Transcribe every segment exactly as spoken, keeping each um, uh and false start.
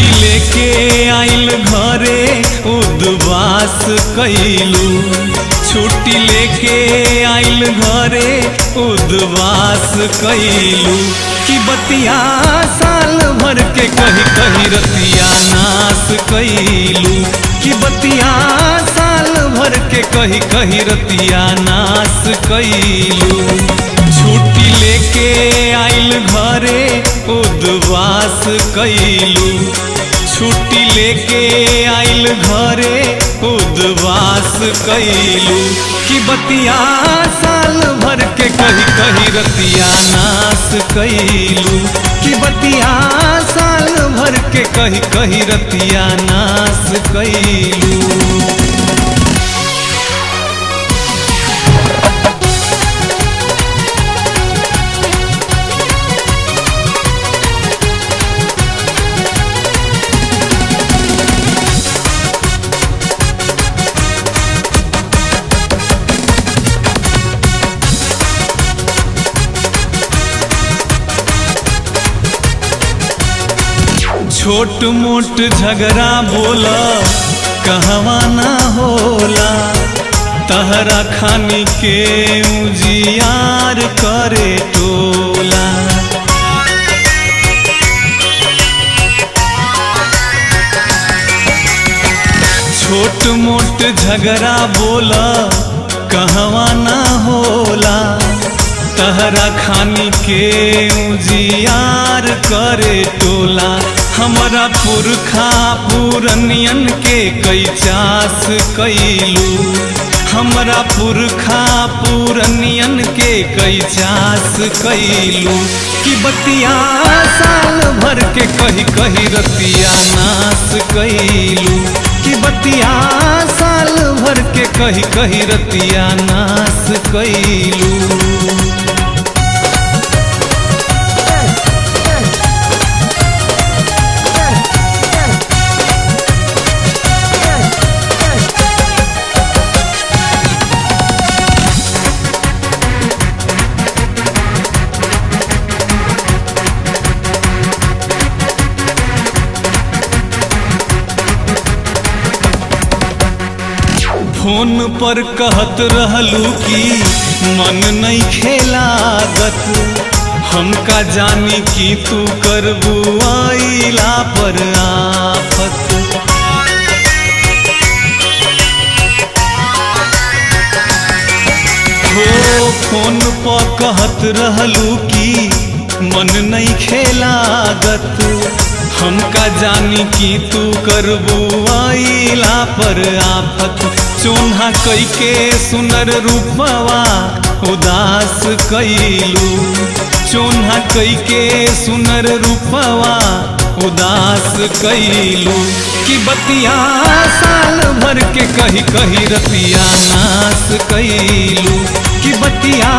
छुट्टी लेके आइल घरे उद्वास कइलू। छुट्टी लेके आइल घरे उद्वास कइलू कि बतिया साल भर के कही कही रतिया नास कइलू। कि बतिया साल भर के कही कही रतिया नास कइलू। छुट्टी लेके आइल घरे उद्वास कइलू। छुट्टी लेके आइल घरे उद्वास कइलू कि बतिया साल भर के कही कही रतिया नास कइलू। कि बतिया साल भर के कही कही रतिया नास कइलू। छोट मोट झगड़ा बोला कहवा ना होला, तहरा खानी के उजियार करे टोला। छोट मोट झगड़ा बोला कहवा ना होला, तहरा खानी के उजियार करे टोला। हमारा पुरखा पुरनियन के कई चास कइलू। हमारा पुरखा पुरनियन के कई चास कइलू कि बतिया साल भर के कही कही रतिया नास कइलू। कि बतिया साल भर के कही कही रतिया नास कइलू। फोन पर कहत रहलू कि मन नहीं खेलागत, हमका जानी कि तू करबू आइला पर आफत। हो फोन पर कहत रहलू कि मन नहीं खेलागत, हमका जानी कि तू करबू आइला पर आफत। चोन्हा कई के सुनर रूपवा उदास कइलू। चोन्हा कई के सुनर रूपवा उदास कइलू कि बतिया साल भर के कही कही रतिया नास कइलू। कि बतिया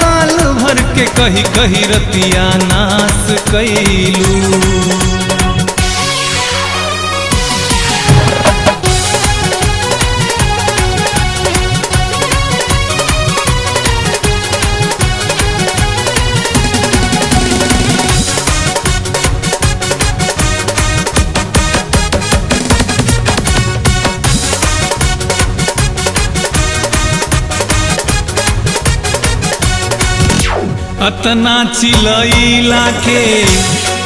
साल भर के कही कही रतिया नास कइलू। अतना चिलैला के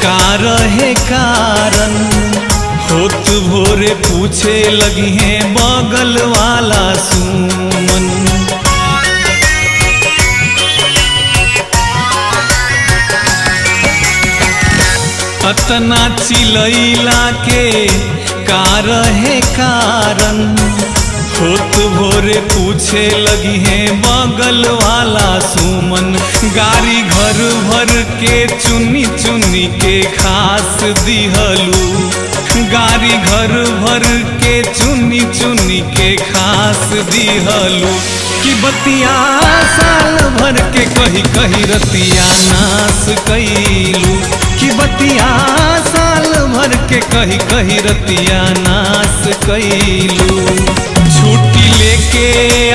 का रहे कारण, होत भोरे पूछे लगी है बगल वाला सुमन। अतना चिलैला के का रहे कारण, होत भोरे पूछे लगी है बगल वाला सुमन। गारी घर भर के चुनी चुनी के खास दिहलू। गारी घर भर के चुनी चुनी के खास दिहलू कि बतिया साल भर के कही कही रतिया नास कइलू। कि बतिया साल भर के कही कही रतिया नास कइलू। छुट्टी लेके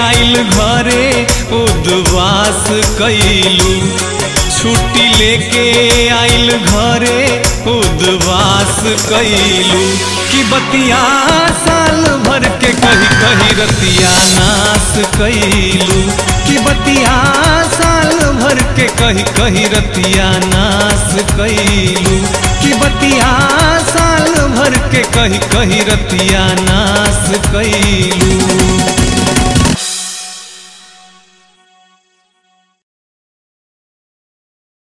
आइल घरे उद्वास कइलू। छुट्टी लेके आइल घरे उदवास कइलू कि बतिया साल भर के कही कही रतिया नास कइलू कि बतिया साल भर के कही कही रतिया नास कइलू कि बतिया साल भर के कही कही रतिया नास कइलू।